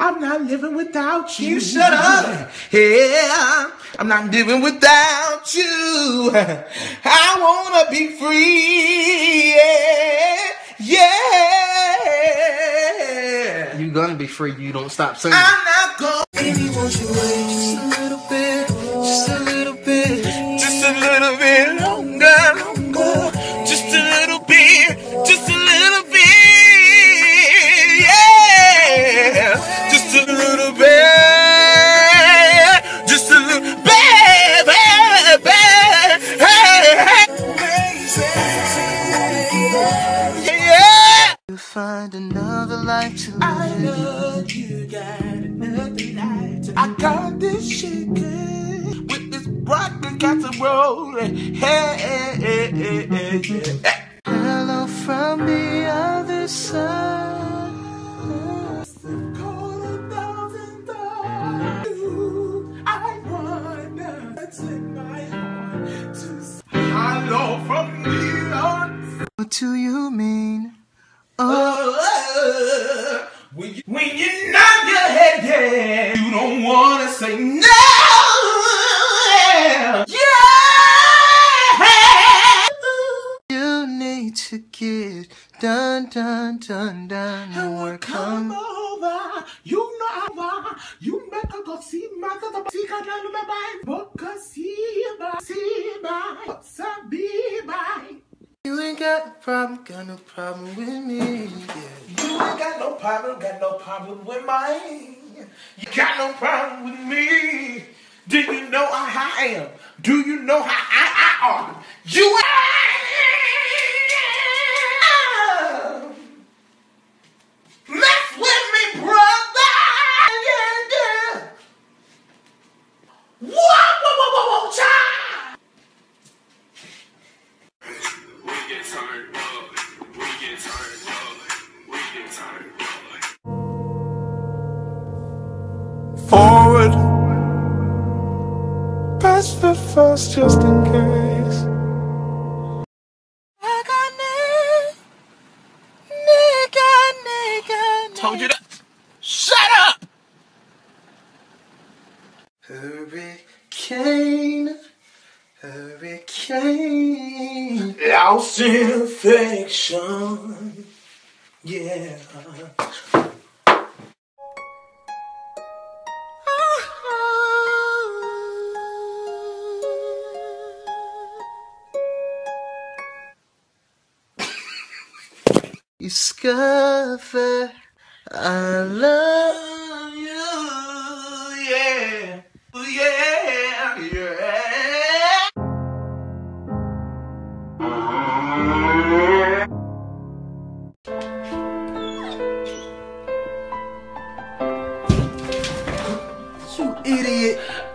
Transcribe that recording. I'm not living without you. You shut up. Yeah, I'm not living without you. I wanna be free. Yeah. You're gonna be free. You don't stop singing. I'm not gonna. Baby, won't you wait just a little bit? Just a little bit. Just a little bit longer. Find another life to live. I love you, got another life to live. I got this shit good with this broccoli casserole. Hey. Hello from the other side. Call $1,000. I wanna take my heart to. Hello from the other side. What do you mean? Oh, when you nod your head, yeah, you don't wanna say no. Yeah, yeah. You need to get done and work on. Over, you know over. You better go see my mother. See God, I remember. Because see my. You ain't got no problem with me. Yeah. You ain't got no problem with mine. You got no problem with me. Do you know how I am? Do you know how I are? You ain't mess with me, brother. Yeah. Whoa, child. Forward, pass the first just in case. Told you to shut up. Hurricane, lost in affection. Yeah. Discover I love you, yeah, yeah, yeah. You idiot.